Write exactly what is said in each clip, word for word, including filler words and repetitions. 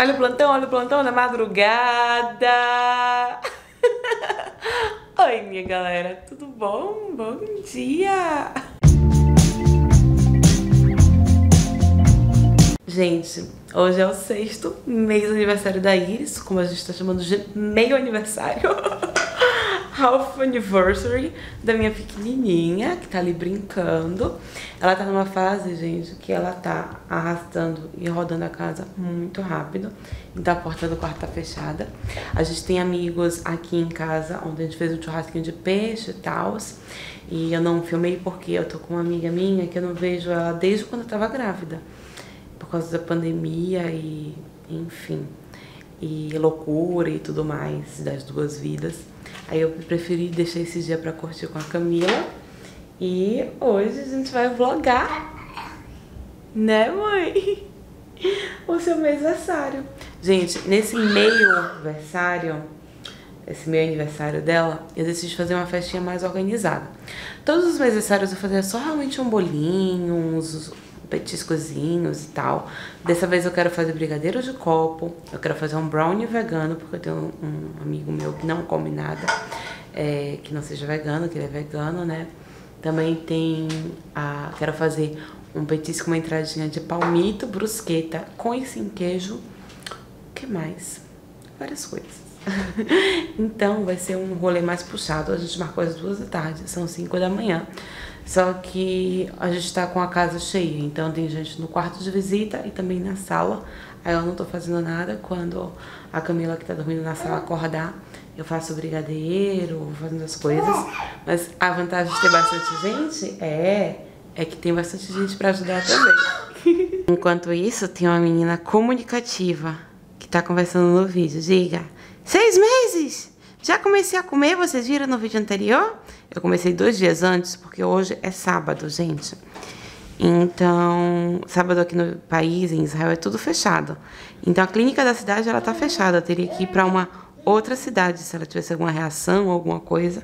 Olha o plantão, olha o plantão na madrugada. Oi, minha galera, tudo bom? Bom dia! Gente, hoje é o sexto mês aniversário da Iris, como a gente tá chamando de meio aniversário. Half anniversary da minha pequenininha, que tá ali brincando. Ela tá numa fase, gente, que ela tá arrastando e rodando a casa muito rápido. Então a porta do quarto tá fechada. A gente tem amigos aqui em casa, onde a gente fez um churrasquinho de peixe e tal. E eu não filmei porque eu tô com uma amiga minha que eu não vejo ela desde quando eu tava grávida. Por causa da pandemia e, enfim, e loucura e tudo mais das duas vidas. Aí eu preferi deixar esse dia pra curtir com a Camila. E hoje a gente vai vlogar, né, mãe? O seu meio aniversário. Gente, nesse meio aniversário, esse meio aniversário dela, eu decidi fazer uma festinha mais organizada. Todos os meus aniversários eu fazia só realmente um bolinho, uns petiscozinhos e tal. Dessa vez eu quero fazer brigadeiro de copo, eu quero fazer um brownie vegano, porque eu tenho um amigo meu que não come nada é, que não seja vegano, que ele é vegano, né? Também tem a... quero fazer um petisco, uma entradinha de palmito, brusqueta, com e sem queijo. O que mais? Várias coisas. Então vai ser um rolê mais puxado. A gente marcou às duas da tarde, são cinco da manhã. Só que a gente tá com a casa cheia, então tem gente no quarto de visita e também na sala. Aí eu não tô fazendo nada. Quando a Camila, que tá dormindo na sala, acordar, eu faço brigadeiro, vou fazendo as coisas. Mas a vantagem de ter bastante gente é, é que tem bastante gente pra ajudar também. Enquanto isso, tem uma menina comunicativa que tá conversando no vídeo. Diga, seis meses! Já comecei a comer, vocês viram no vídeo anterior? Eu comecei dois dias antes, porque hoje é sábado, gente. Então, sábado aqui no país, em Israel, é tudo fechado. Então, a clínica da cidade, ela tá fechada. Eu teria que ir pra uma outra cidade, se ela tivesse alguma reação ou alguma coisa.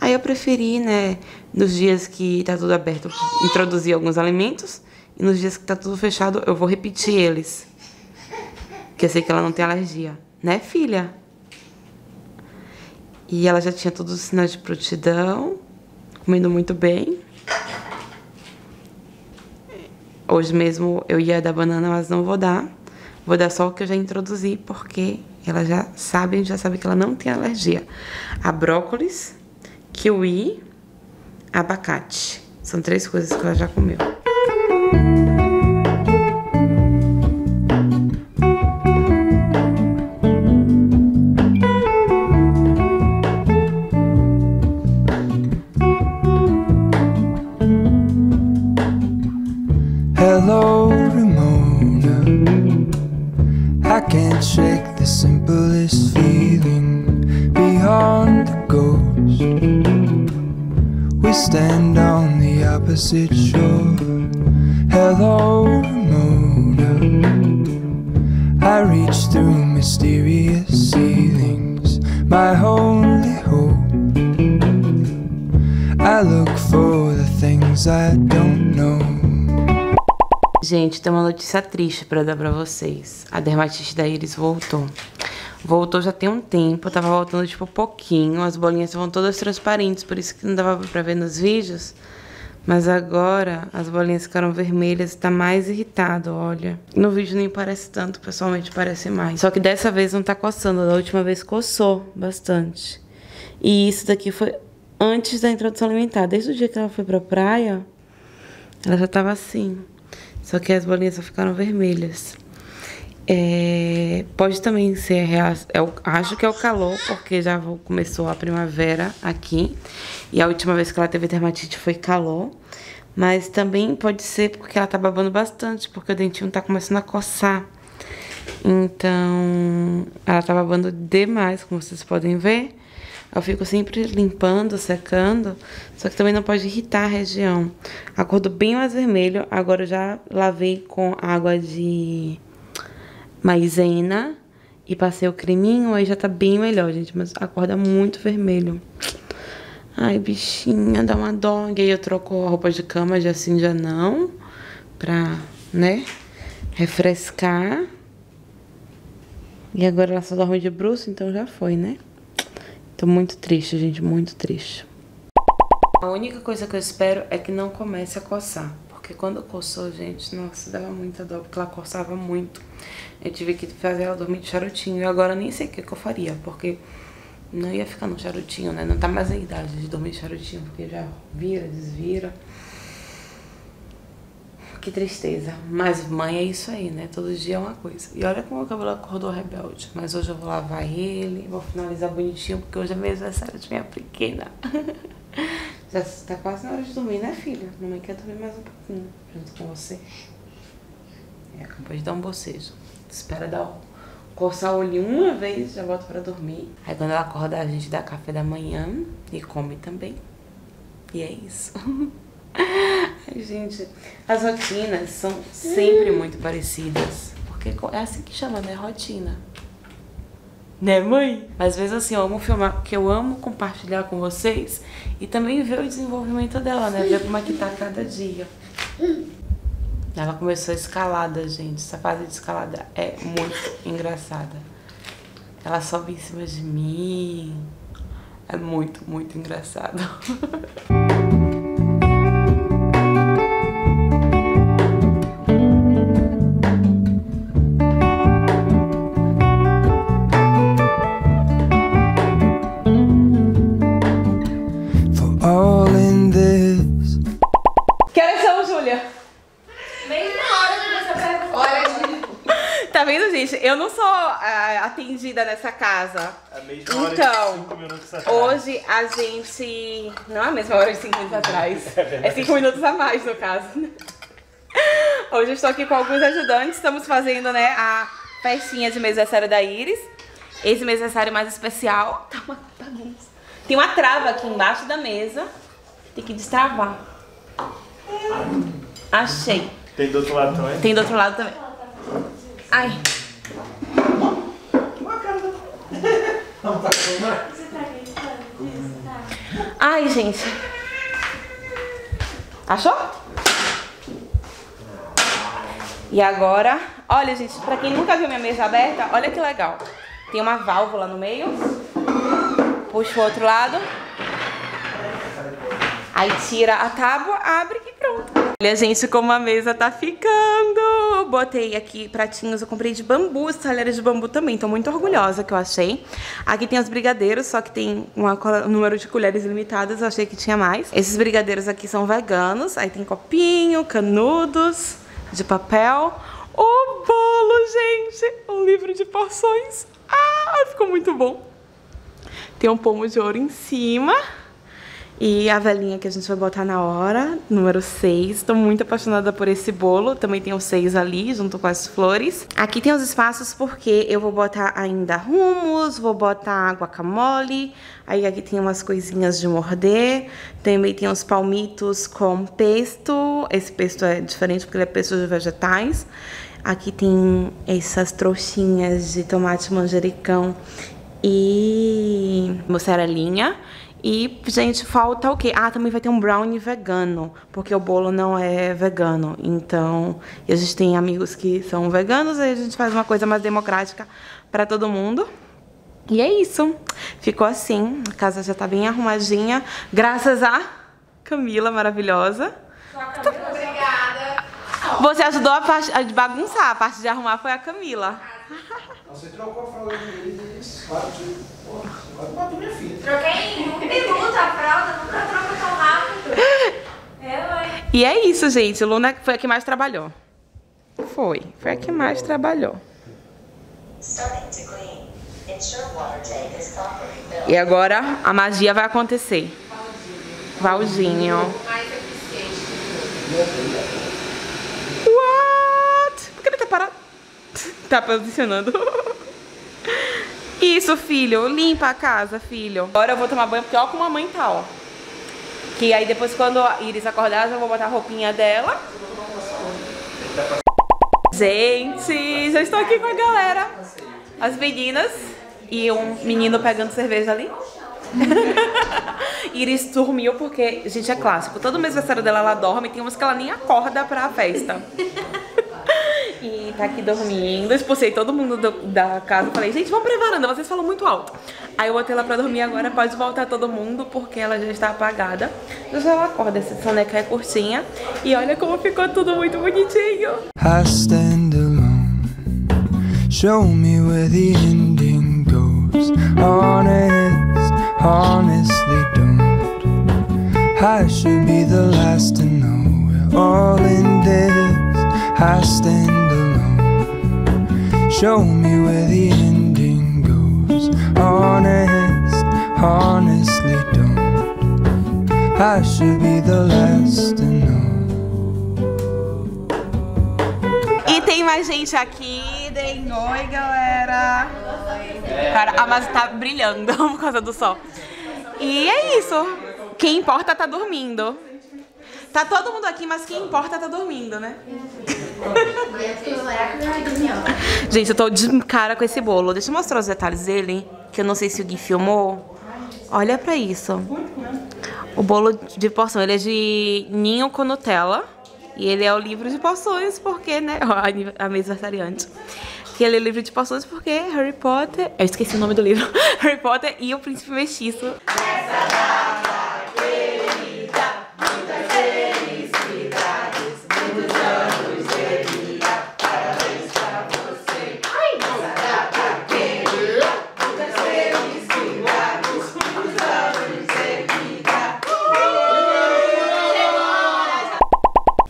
Aí eu preferi, né, nos dias que tá tudo aberto, introduzir alguns alimentos. E nos dias que tá tudo fechado, eu vou repetir eles. Porque eu sei que ela não tem alergia. Né, filha? E ela já tinha todos os sinais de prontidão, comendo muito bem. Hoje mesmo eu ia dar banana, mas não vou dar. Vou dar só o que eu já introduzi, porque ela já sabe, já sabe que ela não tem alergia. A brócolis, kiwi, abacate. São três coisas que ela já comeu. Hello, Luna. I reach through mysterious ceilings. My only hope. I look for the things I don't know. Gente, tem uma notícia triste pra dar pra vocês. A dermatite da Iris voltou. Voltou já tem um tempo, tava voltando tipo pouquinho. As bolinhas estavam todas transparentes, por isso que não dava pra ver nos vídeos. Mas agora as bolinhas ficaram vermelhas e tá mais irritado, olha. No vídeo nem parece tanto, pessoalmente parece mais. Só que dessa vez não tá coçando, da última vez coçou bastante. E isso daqui foi antes da introdução alimentar. Desde o dia que ela foi pra praia, ela já tava assim. Só que as bolinhas só ficaram vermelhas. É... Pode também ser... Eu acho que é o calor, porque já começou a primavera aqui. E a última vez que ela teve dermatite foi calor. Mas também pode ser porque ela tá babando bastante, porque o dentinho tá começando a coçar. Então, ela tá babando demais, como vocês podem ver. Eu fico sempre limpando, secando. Só que também não pode irritar a região. Acordou bem mais vermelho. Agora eu já lavei com água de maisena e passei o creminho. Aí já tá bem melhor, gente. Mas acorda muito vermelho. Ai, bichinha, dá uma dó. E aí eu troco a roupa de cama, já assim, já não. Pra, né, refrescar. E agora ela só dorme de bruços, então já foi, né? Tô muito triste, gente, muito triste. A única coisa que eu espero é que não comece a coçar. Porque quando coçou, gente, nossa, dava muita dó, porque ela coçava muito. Eu tive que fazer ela dormir de charutinho. E agora eu nem sei o que, que eu faria, porque não ia ficar no charutinho, né? Não tá mais na idade de dormir de charutinho, porque já vira, desvira. Que tristeza. Mas mãe é isso aí, né? Todo dia é uma coisa. E olha como o cabelo acordou rebelde. Mas hoje eu vou lavar ele, vou finalizar bonitinho, porque hoje é aniversário de minha pequena. Já tá quase na hora de dormir, né, filha? Mamãe quer dormir mais um pouquinho junto com você. É, acabou de dar um bocejo. Espera dar o... coçar o olho uma vez, já volta pra dormir. Aí quando ela acordar, a gente dá café da manhã e come também. E é isso. Gente, as rotinas são sempre muito parecidas. Porque é assim que chama, né? Rotina. Né, mãe? Às vezes, assim, eu amo filmar, porque eu amo compartilhar com vocês. E também ver o desenvolvimento dela, né? Ver como é que tá cada dia. Ela começou a escalada, gente. Essa fase de escalada é muito engraçada. Ela sobe em cima de mim. É muito, muito engraçado. Eu não sou uh, atendida nessa casa. A mesma hora então, de cinco minutos atrás. Hoje a gente... Não é a mesma hora de cinco minutos atrás. É, é cinco minutos a mais, no caso. Hoje eu estou aqui com alguns ajudantes. Estamos fazendo, né, a festinha de mês de aniversário da Iris. Esse mês de aniversário mais especial. Tá uma bagunça. Tem uma trava aqui embaixo da mesa. Tem que destravar. Achei. Tem do outro lado também? Tem do outro lado também. Ai. Ai, gente. Achou? E agora, olha, gente, pra quem nunca viu minha mesa aberta, olha que legal. Tem uma válvula no meio. Puxa o outro lado. Aí tira a tábua, abre e pronto. Olha, gente, como a mesa tá ficando. Botei aqui pratinhos, eu comprei de bambu, talheres de bambu também. Tô muito orgulhosa que eu achei. Aqui tem os brigadeiros, só que tem uma, um número de colheres ilimitadas, eu achei que tinha mais. Esses brigadeiros aqui são veganos. Aí tem copinho, canudos de papel. O bolo, gente, um livro de porções. Ah, ficou muito bom. Tem um pomo de ouro em cima. E a velinha que a gente vai botar na hora, número seis. Tô muito apaixonada por esse bolo. Também tem o seis ali, junto com as flores. Aqui tem os espaços porque eu vou botar ainda hummus, vou botar guacamole. Aí aqui tem umas coisinhas de morder. Também tem os palmitos com pesto. Esse pesto é diferente porque ele é pesto de vegetais. Aqui tem essas trouxinhas de tomate manjericão e mussarelinha. E, gente, falta o quê? Ah, também vai ter um brownie vegano, porque o bolo não é vegano. Então, a gente tem amigos que são veganos, aí a gente faz uma coisa mais democrática pra todo mundo. E é isso. Ficou assim. A casa já tá bem arrumadinha, graças a Camila, maravilhosa. Só a Camila, obrigada. Você ajudou a, parte, a bagunçar, a parte de arrumar foi a Camila. Você trocou a fralda de isso? Minha filha. Troquei em um minuto a fralda, nunca troca tão rápido. É, mãe. E é isso, gente. Luna foi a que mais trabalhou. Foi. Foi a que mais trabalhou. E agora a magia vai acontecer. Valdinho. What? Por que ele tá parado? Tá posicionando. Isso, filho. Limpa a casa, filho. Agora eu vou tomar banho, porque olha como a mãe tá, ó. Que aí depois, quando a Iris acordar, eu vou botar a roupinha dela. Gente, já estou aqui com a galera. As meninas e um menino pegando cerveja ali. Iris dormiu porque, gente, é clássico. Todo mês aniversário dela, ela dorme. Tem umas que ela nem acorda pra festa. e tá aqui dormindo. Expulsei todo mundo do, da casa. Falei, gente, vamos pra varanda, vocês falam muito alto. Aí eu botei ela pra dormir agora, pode voltar todo mundo, porque ela já está apagada. Já ela acorda, essa soneca é curtinha. E olha como ficou tudo muito bonitinho. I stand alone. Show me where the ending goes. Honest, honestly don't. I should be the last to know. We're all in this. I stand alone. Show me where the ending goes. Honest, honestly don't. I should be the last to know. E tem mais gente aqui. Deem oi, galera. Cara, a massa tá brilhando por causa do sol. E é isso. Quem importa tá dormindo. Tá todo mundo aqui, mas quem importa tá dormindo, né? Gente, eu tô de cara com esse bolo. Deixa eu mostrar os detalhes dele, que eu não sei se o Gui filmou. Olha pra isso. O bolo de porção, ele é de ninho com Nutella. E ele é o livro de porções, porque, né? Ó, a mesa variante. Que ele é o livro de porções porque Harry Potter... Eu esqueci o nome do livro. Harry Potter e o Príncipe Mestiço.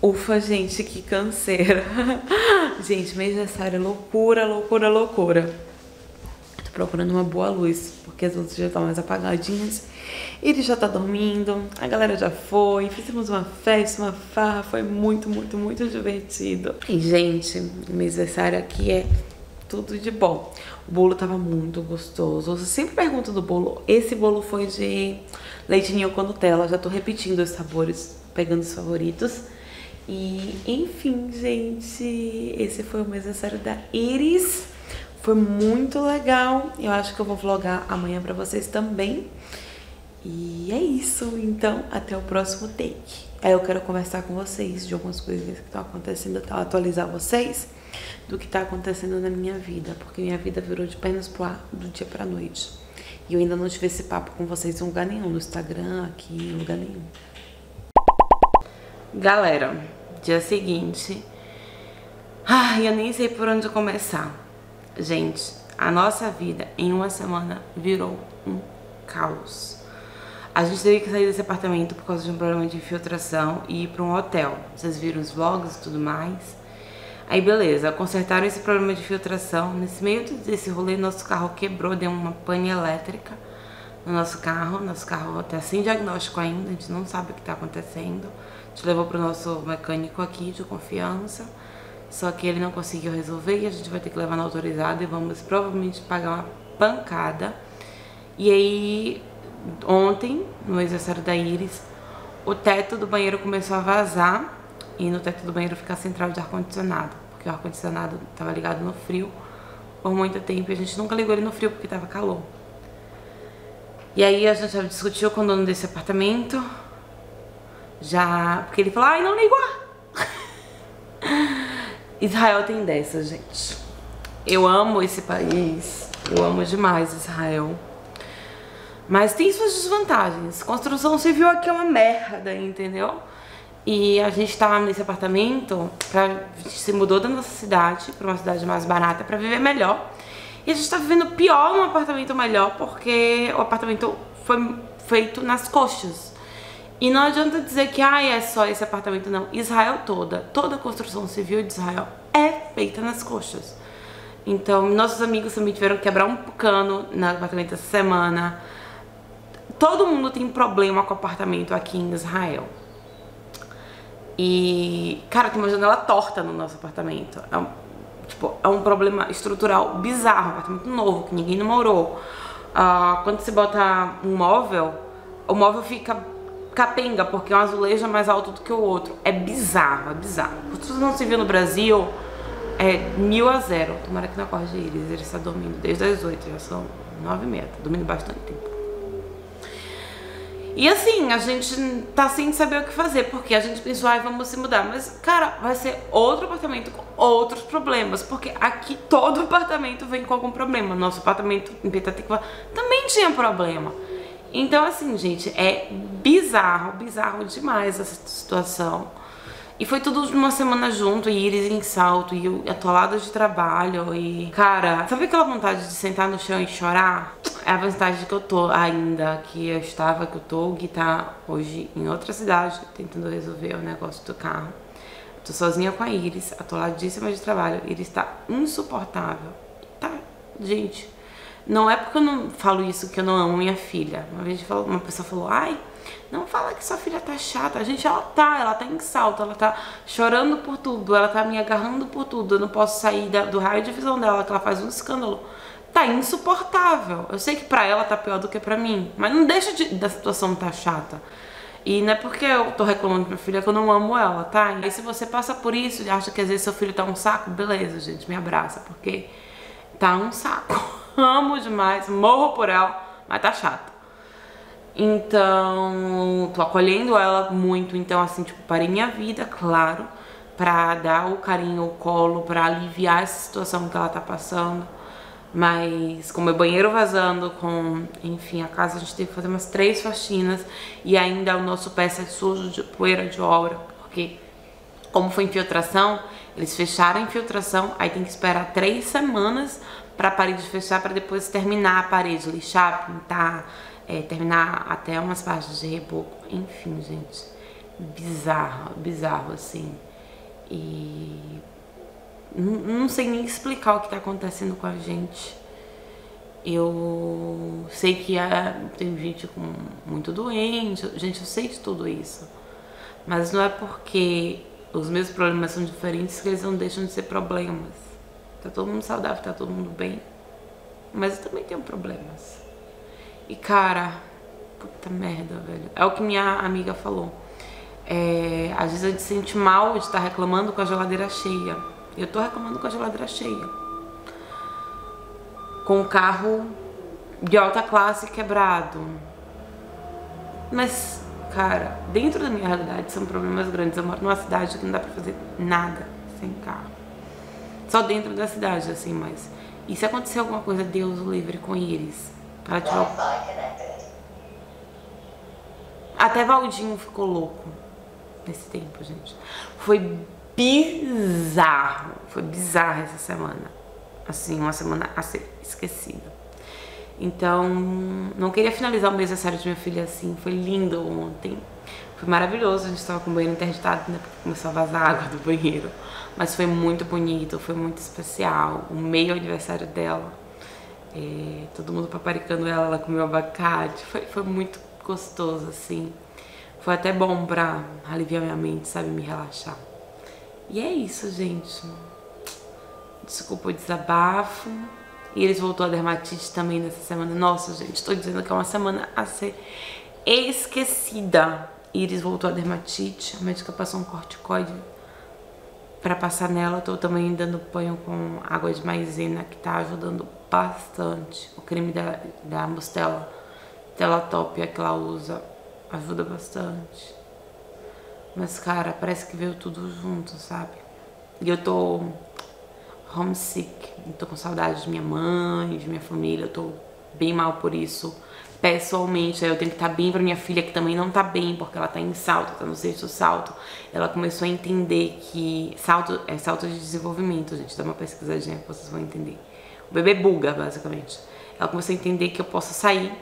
Ufa, gente, que canseira. Gente, mês de aniversário, loucura, loucura, loucura. Tô procurando uma boa luz, porque as luzes já estão mais apagadinhas. Ele já tá dormindo, a galera já foi, fizemos uma festa, uma farra, foi muito, muito, muito divertido. E, gente, mês de aniversário aqui é tudo de bom. O bolo tava muito gostoso. Eu sempre pergunto do bolo. Esse bolo foi de leite ninho com Nutella, já tô repetindo os sabores, pegando os favoritos. E, enfim, gente, esse foi o mês de aniversário da Iris. Foi muito legal. Eu acho que eu vou vlogar amanhã pra vocês também. E é isso. Então, até o próximo take. Aí eu quero conversar com vocês de algumas coisinhas que estão acontecendo, atualizar vocês do que tá acontecendo na minha vida. Porque minha vida virou de pernas pro ar do dia pra noite. E eu ainda não tive esse papo com vocês em lugar nenhum. No Instagram, aqui, em lugar nenhum. Galera... Dia seguinte. Ai, eu nem sei por onde começar. Gente, a nossa vida em uma semana virou um caos. A gente teve que sair desse apartamento por causa de um problema de infiltração e ir pra um hotel. Vocês viram os vlogs e tudo mais. Aí beleza, consertaram esse problema de infiltração. Nesse meio desse rolê, nosso carro quebrou, deu uma pane elétrica no nosso carro. Nosso carro tá sem diagnóstico ainda, a gente não sabe o que tá acontecendo. A gente levou pro nosso mecânico aqui de confiança, só que ele não conseguiu resolver e a gente vai ter que levar no autorizado e vamos provavelmente pagar uma pancada. E aí, ontem, no aniversário da Iris, o teto do banheiro começou a vazar e no teto do banheiro fica a central de ar-condicionado, porque o ar-condicionado tava ligado no frio por muito tempo e a gente nunca ligou ele no frio porque tava calor. E aí a gente discutiu com o dono desse apartamento. Já... Porque ele falou, ai, não ligo. Israel tem dessa, gente. Eu amo esse país. Eu amo demais Israel. Mas tem suas desvantagens. Construção civil aqui é uma merda, entendeu? E a gente tá nesse apartamento pra... A gente se mudou da nossa cidade pra uma cidade mais barata pra viver melhor. E a gente tá vivendo pior num apartamento melhor, porque o apartamento foi feito nas coxas. E não adianta dizer que, ah, é só esse apartamento, não. Israel toda, toda a construção civil de Israel é feita nas coxas. Então, nossos amigos também tiveram que quebrar um cano no apartamento essa semana. Todo mundo tem problema com apartamento aqui em Israel. E, cara, tem uma janela torta no nosso apartamento. É um, tipo, é um problema estrutural bizarro, um apartamento novo, que ninguém não morou. Uh, quando você bota um móvel, o móvel fica... capenga, porque um azulejo é mais alto do que o outro. É bizarro, é bizarro. Construção civil no Brasil é mil a zero. Tomara que não acorde eles, ele está dormindo desde as oito, já são nove e meia, tá dormindo bastante tempo. E assim, a gente tá sem saber o que fazer, porque a gente pensou, ai, vamos se mudar. Mas, cara, vai ser outro apartamento com outros problemas, porque aqui todo apartamento vem com algum problema. Nosso apartamento em Petrópolis também tinha problema. Então, assim, gente, é bizarro, bizarro demais essa situação. E foi tudo de uma semana junto, e Iris em salto, e eu atolada de trabalho, e... Cara, sabe aquela vontade de sentar no chão e chorar? É a vantagem que eu tô ainda, que eu estava, que eu tô, que tá hoje em outra cidade, tentando resolver o negócio do carro. Tô sozinha com a Iris, atoladíssima de trabalho. Iris tá insuportável. Tá, gente. Não é porque eu não falo isso que eu não amo minha filha. Uma vez uma pessoa falou, ai, não fala que sua filha tá chata. Gente, ela tá, ela tá em salto, ela tá chorando por tudo, ela tá me agarrando por tudo. Eu não posso sair da, do raio de visão dela, que ela faz um escândalo. Tá insuportável. Eu sei que pra ela tá pior do que pra mim, mas não deixa de, da situação tá chata. E não é porque eu tô reclamando de minha filha que eu não amo ela, tá? E aí, se você passa por isso e acha que às vezes seu filho tá um saco, beleza, gente, me abraça, porque tá um saco. Amo demais, morro por ela, mas tá chata. Então, tô acolhendo ela muito. Então, assim, tipo, parei minha vida, claro, pra dar o carinho, o colo, pra aliviar essa situação que ela tá passando. Mas com o meu banheiro vazando, com, enfim, a casa a gente teve que fazer umas três faxinas. E ainda o nosso pé sai sujo de poeira de obra, porque como foi infiltração, eles fecharam a infiltração. Aí tem que esperar três semanas pra parede fechar, pra depois terminar a parede, lixar, pintar, é, terminar até umas partes de reboco. Enfim, gente, bizarro, bizarro assim. E... não sei nem explicar o que tá acontecendo com a gente. Eu sei que é, tem gente com muito doente. Gente, eu sei de tudo isso. Mas não é porque os meus problemas são diferentes que eles não deixam de ser problemas. Tá todo mundo saudável, tá todo mundo bem. Mas eu também tenho problemas. E cara, puta merda, velho. É o que minha amiga falou. É, às vezes a gente se sente mal de estar reclamando com a geladeira cheia. Eu tô reclamando com a geladeira cheia, com o carro de alta classe quebrado. Mas, cara, dentro da minha realidade são problemas grandes. Eu moro numa cidade que não dá pra fazer nada sem carro. Só dentro da cidade, assim, mas... E se acontecer alguma coisa, Deus o livre com Iris. Ela tirou... Até Valdinho ficou louco nesse tempo, gente. Foi... bizarro, foi bizarro essa semana, assim, uma semana a ser esquecida. Então, não queria finalizar o mês aniversário de minha filha assim, foi lindo ontem, foi maravilhoso, a gente tava com o banheiro interditado, né, porque começou a vazar a água do banheiro, mas foi muito bonito, foi muito especial, o meio aniversário dela, é, todo mundo paparicando ela, ela comeu abacate, foi, foi muito gostoso, assim, foi até bom pra aliviar minha mente, sabe, me relaxar. E é isso, gente. Desculpa o desabafo. E eles voltou a dermatite também nessa semana. Nossa, gente, tô dizendo que é uma semana a ser esquecida. E eles voltou a dermatite. A médica passou um corticoide pra passar nela. Tô também dando banho com água de maizena, que tá ajudando bastante. O creme da, da Mustela, Telatopia, que ela usa, ajuda bastante. Mas, cara, parece que veio tudo junto, sabe? E eu tô homesick. Eu tô com saudade de minha mãe, de minha família. Eu tô bem mal por isso. Pessoalmente, eu tenho que estar bem pra minha filha, que também não tá bem, porque ela tá em salto, tá no sexto salto. Ela começou a entender que... Salto é salto de desenvolvimento, gente. Dá uma pesquisadinha que vocês vão entender. O bebê buga, basicamente. Ela começou a entender que eu posso sair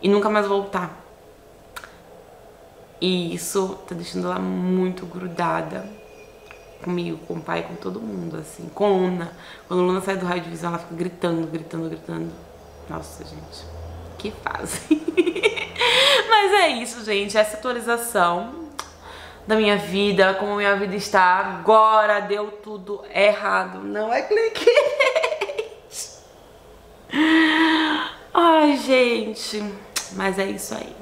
e nunca mais voltar. E isso tá deixando ela muito grudada comigo, com o pai, com todo mundo, assim. Com Luna. Quando Luna sai do raio de visão, ela fica gritando, gritando, gritando. Nossa, gente. Que fase. Mas é isso, gente. Essa atualização da minha vida, como minha vida está agora. Deu tudo errado. Não é clickbait. Ai, gente. Mas é isso aí.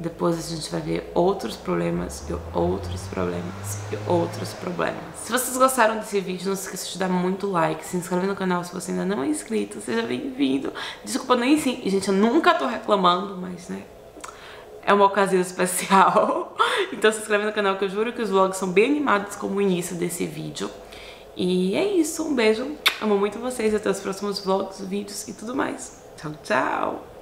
Depois a gente vai ver outros problemas e outros problemas e outros problemas. Se vocês gostaram desse vídeo, não se esqueça de dar muito like, se inscrever no canal se você ainda não é inscrito, seja bem-vindo. Desculpa, nem sim, gente, eu nunca tô reclamando, mas, né, é uma ocasião especial. Então se inscreve no canal que eu juro que os vlogs são bem animados como o início desse vídeo. E é isso, um beijo, amo muito vocês, até os próximos vlogs, vídeos e tudo mais. Tchau, tchau!